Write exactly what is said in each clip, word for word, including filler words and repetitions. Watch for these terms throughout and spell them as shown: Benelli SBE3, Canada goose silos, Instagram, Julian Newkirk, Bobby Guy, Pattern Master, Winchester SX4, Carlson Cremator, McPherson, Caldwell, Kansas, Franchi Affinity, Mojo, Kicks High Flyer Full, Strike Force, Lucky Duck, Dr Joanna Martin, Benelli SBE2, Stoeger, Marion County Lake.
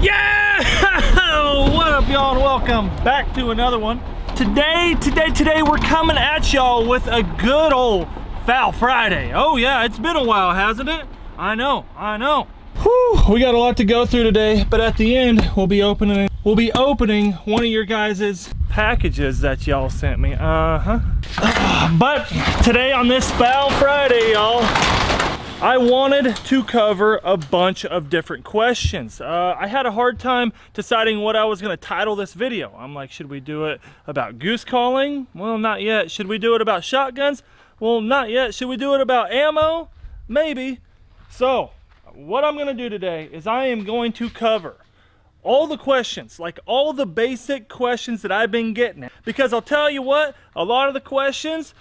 Yeah! What up, y'all, and welcome back to another one. Today, today, today, we're coming at y'all with a good old Foul Friday. Oh yeah, it's been a while, hasn't it? I know, I know. Whew, we got a lot to go through today, but at the end, we'll be opening we'll be opening one of your guys' packages that y'all sent me. Uh-huh. Uh, but today on this Foul Friday, y'all, I wanted to cover a bunch of different questions. Uh, I had a hard time deciding what I was gonna title this video. I'm like, should we do it about goose calling? Well, not yet. Should we do it about shotguns? Well, not yet. Should we do it about ammo? Maybe. So, what I'm gonna do today is I am going to cover all the questions, like all the basic questions that I've been getting. Because I'll tell you what, a lot of the questions,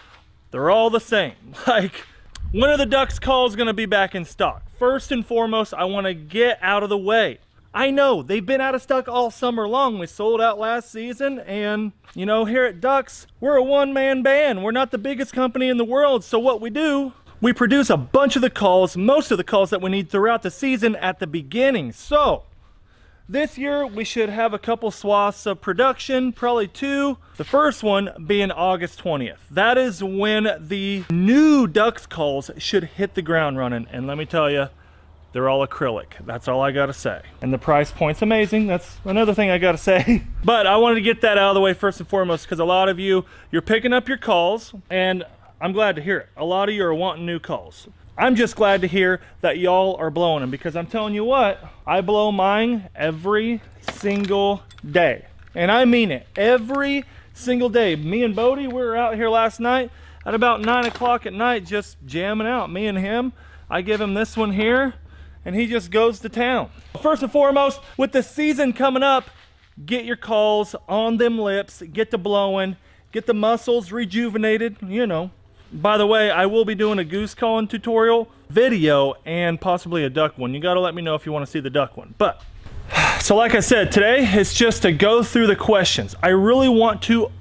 they're all the same. Like, when are the Ducks calls gonna be back in stock? First and foremost, I wanna get out of the way. I know, they've been out of stock all summer long. We sold out last season, and you know, here at Ducks, we're a one-man band. We're not the biggest company in the world, so what we do, we produce a bunch of the calls, most of the calls that we need throughout the season at the beginning. So, this year, we should have a couple swaths of production, probably two. The first one being August twentieth. That is when the new Ducks calls should hit the ground running. And let me tell you, they're all acrylic. That's all I gotta say. And the price point's amazing. That's another thing I gotta say. But I wanted to get that out of the way first and foremost, because a lot of you, you're picking up your calls, and I'm glad to hear it. A lot of you are wanting new calls. I'm just glad to hear that y'all are blowing them, because I'm telling you what, I blow mine every single day. And I mean it, every single day. Me and Bodie, we were out here last night at about nine o'clock at night, just jamming out, me and him. I give him this one here, and he just goes to town. First and foremost, with the season coming up, get your calls on them lips, get to blowing, get the muscles rejuvenated, you know. By the way, I will be doing a goose calling tutorial video and possibly a duck one. You gotta let me know if you wanna see the duck one. But, so like I said, today is just to go through the questions. I really want to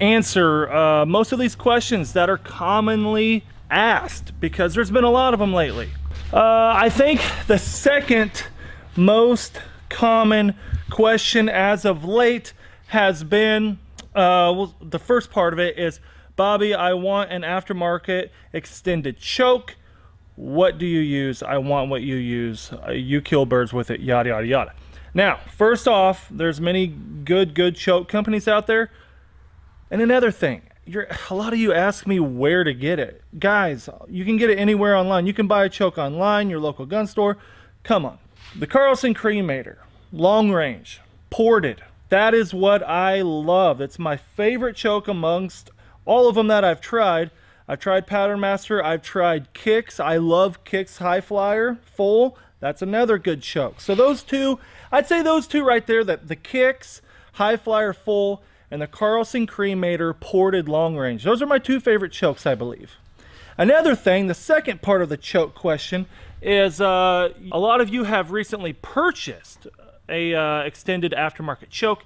answer uh, most of these questions that are commonly asked, because there's been a lot of them lately. Uh, I think the second most common question as of late has been, uh, well, the first part of it is, Bobby, I want an aftermarket extended choke. What do you use? I want what you use. Uh, you kill birds with it, yada, yada, yada. Now, first off, there's many good, good choke companies out there. And another thing, you're, a lot of you ask me where to get it. Guys, you can get it anywhere online. You can buy a choke online, your local gun store. Come on. The Carlson Cremator, long range, ported. That is what I love. It's my favorite choke amongst all of them that I've tried. I've tried Pattern Master, I've tried Kicks. I love Kicks High Flyer Full. That's another good choke. So those two, I'd say those two right there, that the Kicks High Flyer Full and the Carlson Cremator ported long range. Those are my two favorite chokes, I believe. Another thing, the second part of the choke question is uh, a lot of you have recently purchased a uh, extended aftermarket choke,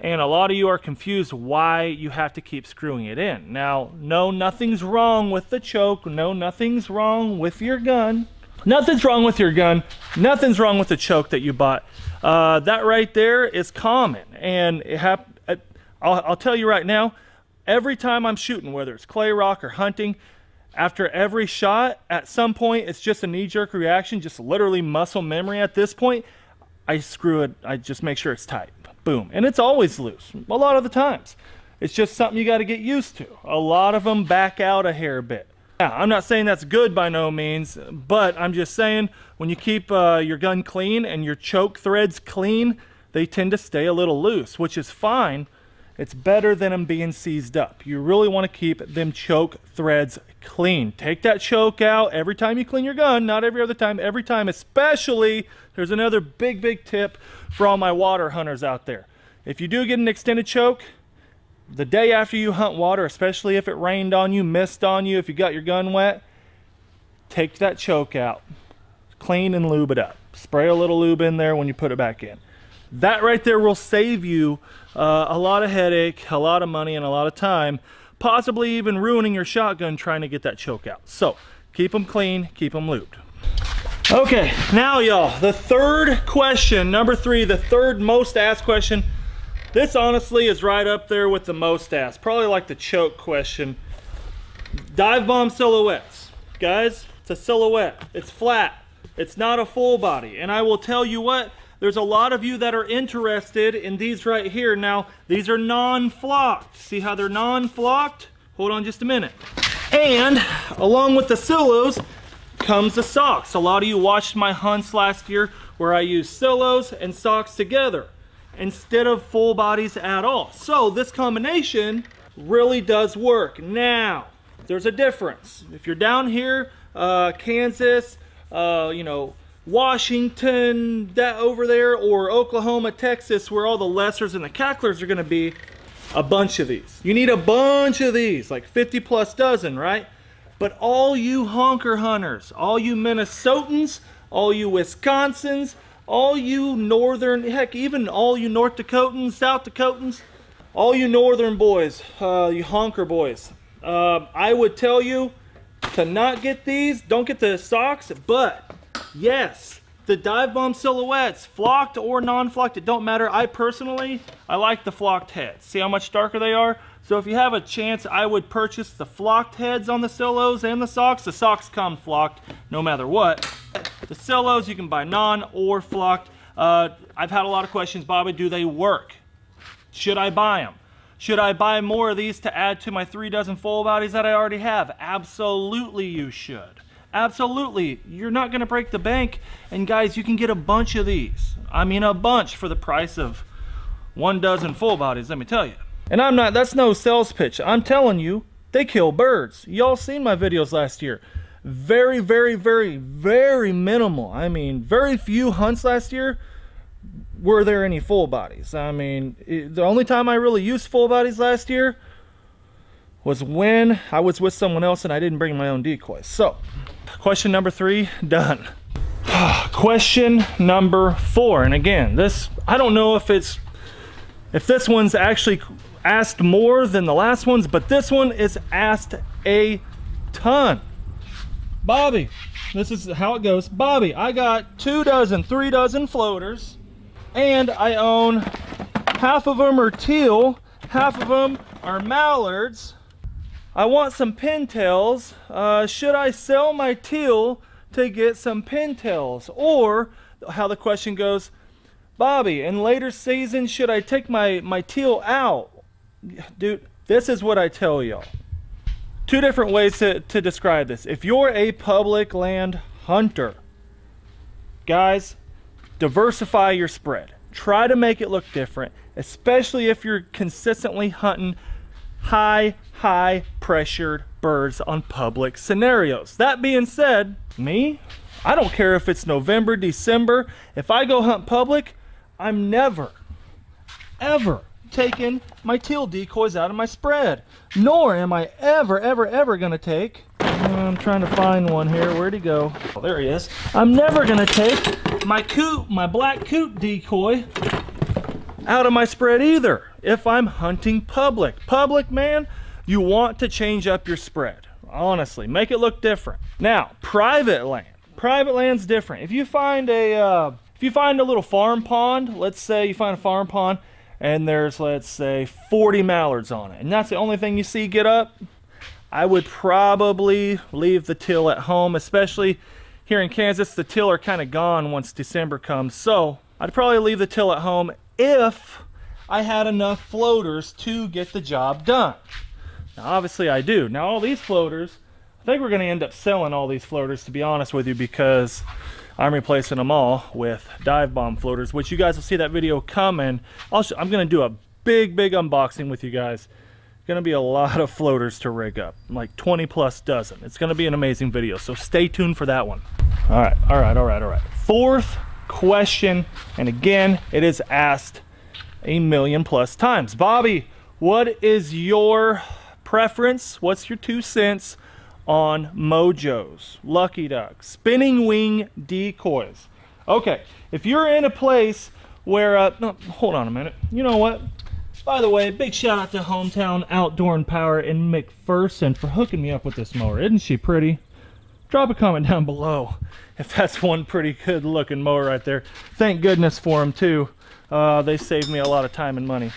and a lot of you are confused why you have to keep screwing it in. Now, no, nothing's wrong with the choke. No, nothing's wrong with your gun. Nothing's wrong with your gun. Nothing's wrong with the choke that you bought. Uh, that right there is common. And it hap I'll, I'll tell you right now, every time I'm shooting, whether it's clay rock or hunting, after every shot, at some point, it's just a knee-jerk reaction, just literally muscle memory at this point. I screw it. I just make sure it's tight. Boom. And it's always loose a lot of the times. It's just something you got to get used to. A lot of them back out a hair bit. Now, I'm not saying that's good by no means, but I'm just saying when you keep uh, your gun clean and your choke threads clean, they tend to stay a little loose, which is fine. It's better than them being seized up. You really want to keep them choke threads clean. Take that choke out every time you clean your gun, not every other time, every time. Especially, there's another big, big tip for all my water hunters out there. If you do get an extended choke, the day after you hunt water, especially if it rained on you, missed on you, if you got your gun wet, take that choke out. Clean and lube it up. Spray a little lube in there when you put it back in. That right there will save you uh, a lot of headache, a lot of money, and a lot of time, possibly even ruining your shotgun trying to get that choke out. So keep them clean, keep them lubed. Okay, now y'all, the third question, number three, the third most asked question. This honestly is right up there with the most asked, probably like the choke question. Dive bomb silhouettes. Guys, it's a silhouette, it's flat, it's not a full body. And I will tell you what, there's a lot of you that are interested in these right here. Now, these are non-flocked. See how they're non-flocked? Hold on just a minute. And along with the silos, comes the socks. A lot of you watched my hunts last year where I used silos and socks together instead of full bodies at all. So this combination really does work. Now, there's a difference. If you're down here, uh, Kansas, uh, you know, Washington, that over there, or Oklahoma, Texas, where all the lessers and the cacklers are gonna be, a bunch of these. You need a bunch of these, like fifty plus dozen, right? But all you honker hunters, all you Minnesotans, all you Wisconsins, all you northern, heck, even all you North Dakotans, South Dakotans, all you northern boys, uh, you honker boys, uh, I would tell you to not get these, don't get the socks, but yes, the dive bomb silhouettes, flocked or non-flocked, it don't matter. I personally, I like the flocked heads. See how much darker they are? So if you have a chance, I would purchase the flocked heads on the silos and the socks. The socks come flocked no matter what. The silos, you can buy non or flocked. Uh, I've had a lot of questions, Bobby, do they work? Should I buy them? Should I buy more of these to add to my three dozen full bodies that I already have? Absolutely you should. Absolutely. You're not going to break the bank. And guys, you can get a bunch of these. I mean a bunch for the price of one dozen full bodies, let me tell you. And I'm not, that's no sales pitch. I'm telling you, they kill birds. Y'all seen my videos last year. Very, very, very, very minimal. I mean, very few hunts last year were there any full bodies. I mean, it, the only time I really used full bodies last year was when I was with someone else and I didn't bring my own decoys. So, question number three, done. Question number four, and again, this, I don't know if it's, if this one's actually asked more than the last ones, but this one is asked a ton. Bobby, this is how it goes. Bobby, I got two dozen, three dozen floaters, and I own half of them are teal, half of them are mallards. I want some pintails. Uh, should I sell my teal to get some pintails? Or how the question goes, Bobby, in later season, should I take my, my teal out? Dude, this is what I tell y'all. Two different ways to, to describe this. If you're a public land hunter, guys, diversify your spread. Try to make it look different, especially if you're consistently hunting high, high pressured birds on public scenarios. That being said, me, I don't care if it's November, December. If I go hunt public, I'm never, ever taking my teal decoys out of my spread, nor am I ever, ever, ever gonna take, I'm trying to find one here, where'd he go? Oh, there he is. I'm never gonna take my coot, my black coot decoy out of my spread either, if I'm hunting public. Public, man, you want to change up your spread. Honestly, make it look different. Now, private land. Private land's different. If you find a, uh, if you find a little farm pond, let's say you find a farm pond, and there's, let's say, forty mallards on it, and that's the only thing you see get up, I would probably leave the teal at home, especially here in Kansas. The teal are kind of gone once December comes, so I'd probably leave the teal at home if I had enough floaters to get the job done. Now, obviously I do. Now, all these floaters, I think we're going to end up selling all these floaters, to be honest with you, because I'm replacing them all with dive bomb floaters, which you guys will see that video coming. I'll I'm going to do a big, big unboxing with you guys. Going to be a lot of floaters to rig up, like twenty plus dozen. It's going to be an amazing video, so stay tuned for that one. All right, all right, all right, all right. Fourth question, and again, it is asked a million plus times. Bobby, what is your preference? What's your two cents on Mojos, Lucky Duck, spinning wing decoys? Okay, if you're in a place where, uh, no, hold on a minute, you know what? By the way, big shout out to Hometown Outdoor and Power in McPherson for hooking me up with this mower. Isn't she pretty? drop a comment down below if that's one pretty good looking mower right there. Thank goodness for them too. Uh, they saved me a lot of time and money.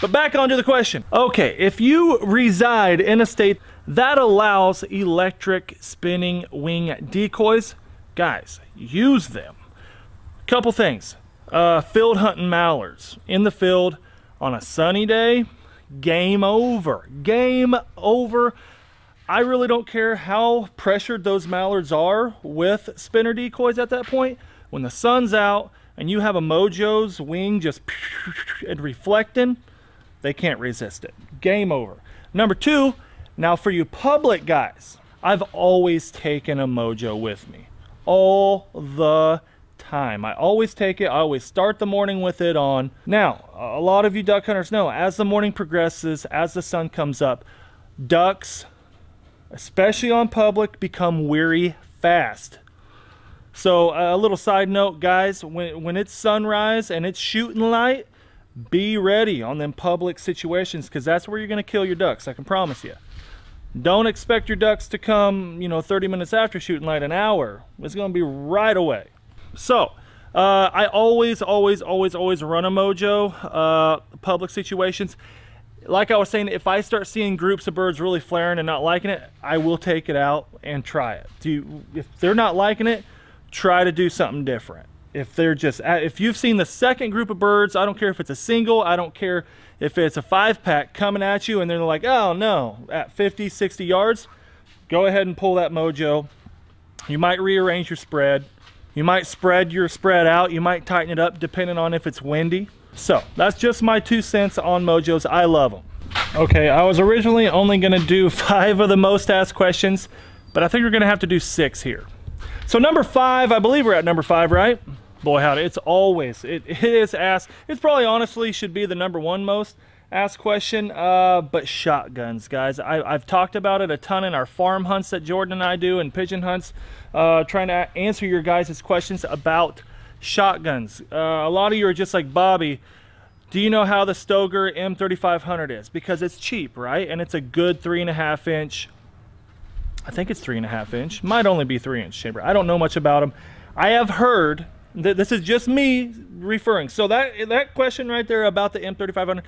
But back onto the question. Okay, if you reside in a state that allows electric spinning wing decoys, guys, use them. Couple things. Uh, field hunting mallards in the field on a sunny day, game over. Game over. I really don't care how pressured those mallards are with spinner decoys at that point. When the sun's out and you have a Mojo's wing just and reflecting, they can't resist it. Game over. Number two, now for you public guys, I've always taken a Mojo with me. All the time. I always take it. I always start the morning with it on. Now, a lot of you duck hunters know, as the morning progresses, as the sun comes up, ducks, especially on public, become weary fast. So a little side note, guys, when, when it's sunrise and it's shooting light, be ready on them public situations, because that's where you're going to kill your ducks, I can promise you. Don't expect your ducks to come, you know, thirty minutes after shooting light, an hour. It's going to be right away. So, uh, I always, always, always, always run a Mojo, uh, public situations. Like I was saying, if I start seeing groups of birds really flaring and not liking it, I will take it out and try it. Do you, if they're not liking it, try to do something different. If they're just, if you've seen the second group of birds, I don't care if it's a single, I don't care if it's a five pack coming at you and they're like, oh no, at fifty, sixty yards, go ahead and pull that Mojo. You might rearrange your spread. You might spread your spread out. You might tighten it up depending on if it's windy. So that's just my two cents on Mojos. I love them. Okay, I was originally only gonna do five of the most asked questions, but I think we're gonna have to do six here. So number five, I believe we're at number five, right? Boy, howdy, it's always, it, it is asked. It's probably honestly should be the number one most asked question, uh, but shotguns, guys. I, I've talked about it a ton in our farm hunts that Jordan and I do and pigeon hunts, uh, trying to answer your guys' questions about shotguns. Uh, a lot of you are just like, Bobby, do you know how the Stoeger M thirty-five hundred is? Because it's cheap, right? And it's a good three and a half inch. I think it's three and a half inch. Might only be three inch chamber. I don't know much about them. I have heard that, this is just me referring. So that that question right there about the M thirty-five hundred,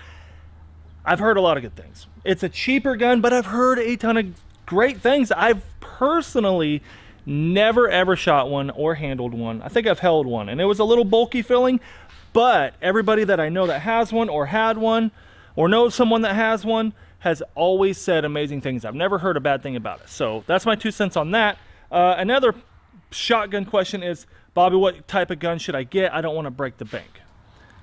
I've heard a lot of good things. It's a cheaper gun, but I've heard a ton of great things. I've personally never ever shot one or handled one. I think I've held one, and it was a little bulky feeling, but everybody that I know that has one or had one or knows someone that has one has always said amazing things. I've never heard a bad thing about it. So that's my two cents on that. Uh, another shotgun question is, Bobby, what type of gun should I get? I don't want to break the bank.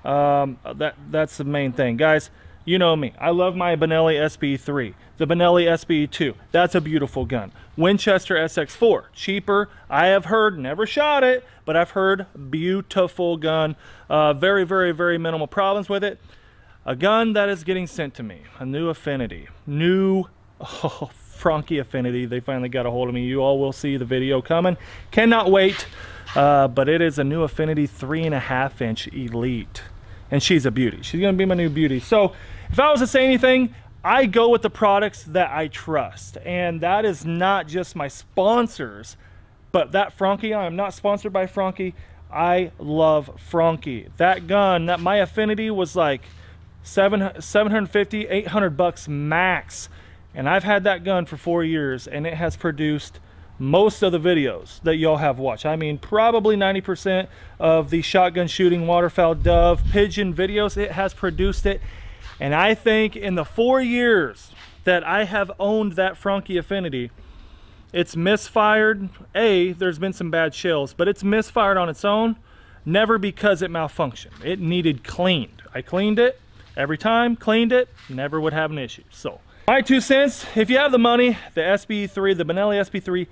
Um, that, that's the main thing. Guys, you know me. I love my Benelli S B E three, the Benelli S B E two. That's a beautiful gun. Winchester S X four, cheaper. I have heard, never shot it, but I've heard beautiful gun. Uh, very, very, very minimal problems with it. A gun that is getting sent to me, a new Affinity, new oh, Franchi Affinity. They finally got a hold of me. You all will see the video coming. Cannot wait, uh, but it is a new Affinity three and a half inch Elite, and she's a beauty. She's gonna be my new beauty. So if I was to say anything, I go with the products that I trust, and that is not just my sponsors, but that Franchi. I am not sponsored by Franchi. I love Franchi. That gun, that my Affinity was like seven hundred fifty, eight hundred bucks max, and I've had that gun for four years, and it has produced most of the videos that y'all have watched. I mean, probably ninety percent of the shotgun shooting, waterfowl, dove, pigeon videos, it has produced it. And I think in the four years that I have owned that Franchi Affinity, it's misfired. A, there's been some bad shells, but it's misfired on its own, never because it malfunctioned. It needed cleaned. I cleaned it every time, cleaned it, never would have an issue. So my two cents, if you have the money, the S B E three, the Benelli S B E three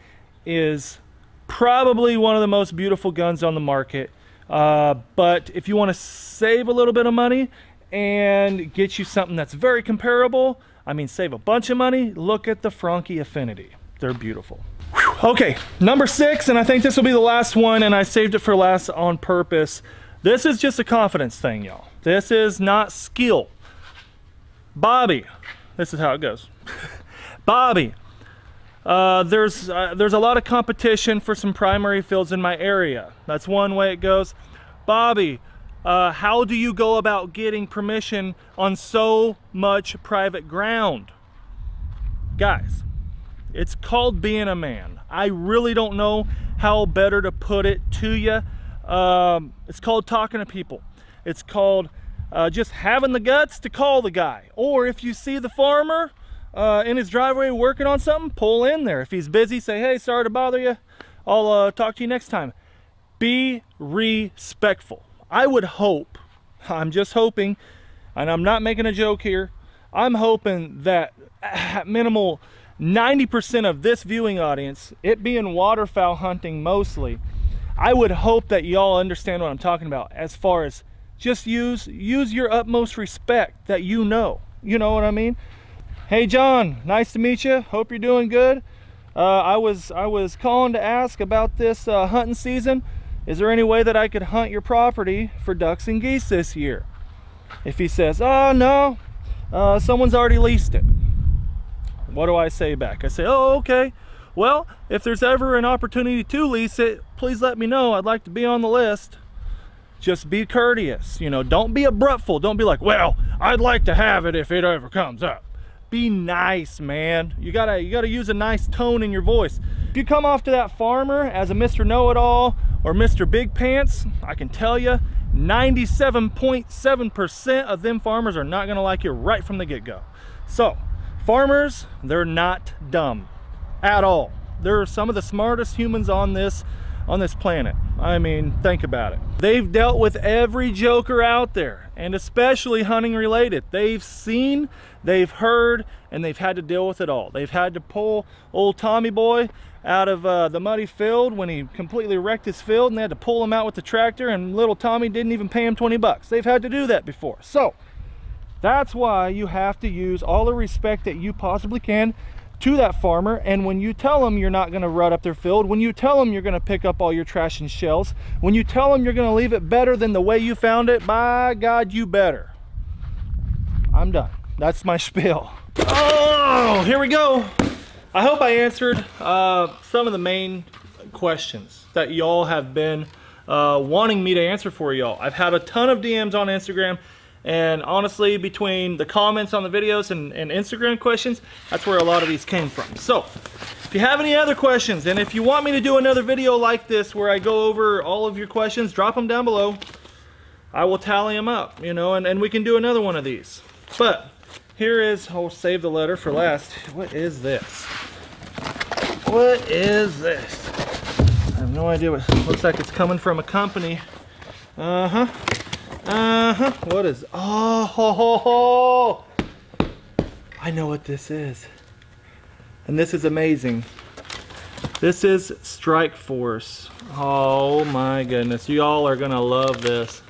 is probably one of the most beautiful guns on the market. Uh, but if you want to save a little bit of money and get you something that's very comparable, I mean, save a bunch of money, look at the Franchi Affinity. They're beautiful. Whew. Okay, number six, and I think this will be the last one, and I saved it for last on purpose. This is just a confidence thing, y'all. This is not skill. Bobby, this is how it goes. Bobby, Uh, there's, uh, there's a lot of competition for some primary fields in my area. That's one way it goes. Bobby, uh, how do you go about getting permission on so much private ground? Guys, it's called being a man. I really don't know how better to put it to you. Um, it's called talking to people. It's called uh, just having the guts to call the guy. Or if you see the farmer uh, in his driveway working on something, pull in there. If he's busy, say, hey, sorry to bother you. I'll uh, talk to you next time. Be respectful. I would hope, I'm just hoping, and I'm not making a joke here, I'm hoping that at minimal ninety percent of this viewing audience, it being waterfowl hunting mostly, I would hope that y'all understand what I'm talking about as far as just use use your utmost respect that you know. You know what I mean? Hey John, nice to meet you. Hope you're doing good. Uh, I was I was calling to ask about this uh, hunting season. Is there any way that I could hunt your property for ducks and geese this year? If he says, oh no, uh, someone's already leased it. What do I say back? I say, oh, okay. Well, if there's ever an opportunity to lease it, please let me know. I'd like to be on the list. Just be courteous. You know, don't be abruptful. Don't be like, well, I'd like to have it if it ever comes up. Be nice, man. You gotta, you gotta use a nice tone in your voice. If you come off to that farmer as a Mister Know-It-All or Mister Big Pants, I can tell you, ninety-seven point seven percent of them farmers are not gonna like you right from the get-go. So, farmers, they're not dumb at all. They're some of the smartest humans on this, on this planet. I mean, think about it. They've dealt with every joker out there, and especially hunting related. They've seen, they've heard, and they've had to deal with it all. They've had to pull old Tommy Boy out of uh, the muddy field when he completely wrecked his field, and they had to pull him out with the tractor, and little Tommy didn't even pay him twenty bucks. They've had to do that before. So that's why you have to use all the respect that you possibly can to that farmer. And when you tell them you're not going to rut up their field, when you tell them you're going to pick up all your trash and shells, when you tell them you're going to leave it better than the way you found it, by God, you better. I'm done. That's my spiel. Oh, here we go. I hope I answered uh, some of the main questions that y'all have been uh, wanting me to answer for y'all. I've had a ton of D Ms on Instagram. And honestly, between the comments on the videos and, and Instagram questions, that's where a lot of these came from. So, if you have any other questions, and if you want me to do another video like this where I go over all of your questions, drop them down below. I will tally them up, you know, and, and we can do another one of these. But, here is, I'll save the letter for last. What is this? What is this? I have no idea what, looks like it's coming from a company. Uh-huh. Uh-huh. What is, oh, ho, ho, ho. I know what this is. And this is amazing. This is Strike Force. Oh my goodness. Y'all are gonna love this.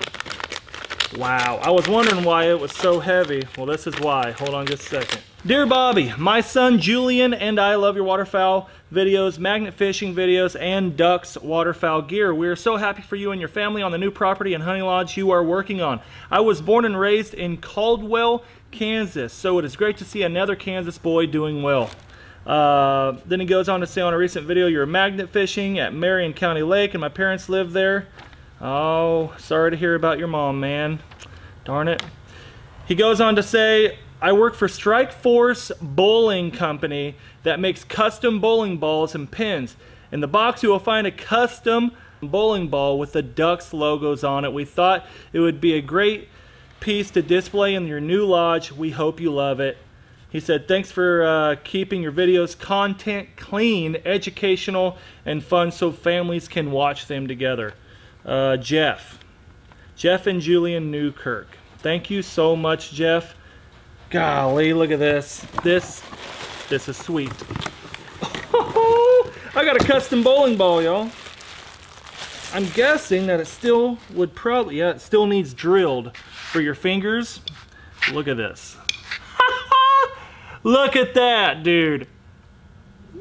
Wow. I was wondering why it was so heavy. Well, this is why. Hold on just a second. Dear Bobby, my son Julian and I love your waterfowl videos, magnet fishing videos, and ducks waterfowl gear. We are so happy for you and your family on the new property and hunting lodge you are working on. I was born and raised in Caldwell, Kansas, so it is great to see another Kansas boy doing well. Uh, then he goes on to say on a recent video, you're magnet fishing at Marion County Lake, and my parents live there. Oh, sorry to hear about your mom, man. Darn it. He goes on to say, I work for Strike Force Bowling Company that makes custom bowling balls and pins. In the box you will find a custom bowling ball with the Ducks logos on it. We thought it would be a great piece to display in your new lodge. We hope you love it. He said, thanks for uh, keeping your videos content clean, educational, and fun so families can watch them together. Uh, Jeff. Jeff and Julian Newkirk. Thank you so much, Jeff. Golly, look at this. This, this is sweet. Oh, I got a custom bowling ball, y'all. I'm guessing that it still would probably, yeah, it still needs drilled for your fingers. Look at this. Look at that, dude.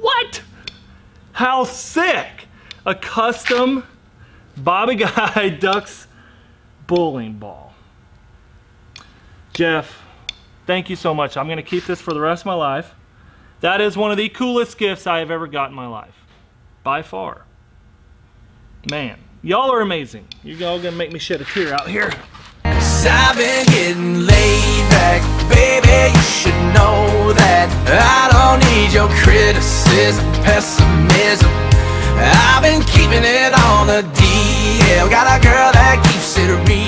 What? How sick. A custom Bobby Guy Ducks bowling ball. Jeff. Thank you so much. I'm going to keep this for the rest of my life. That is one of the coolest gifts I have ever gotten in my life. By far. Man, y'all are amazing. You all gonna make me shed a tear out here. 'Cause I've been getting laid back, baby, you should know that. I don't need your criticism, pessimism. I've been keeping it on the D L. Got a girl that keeps it real.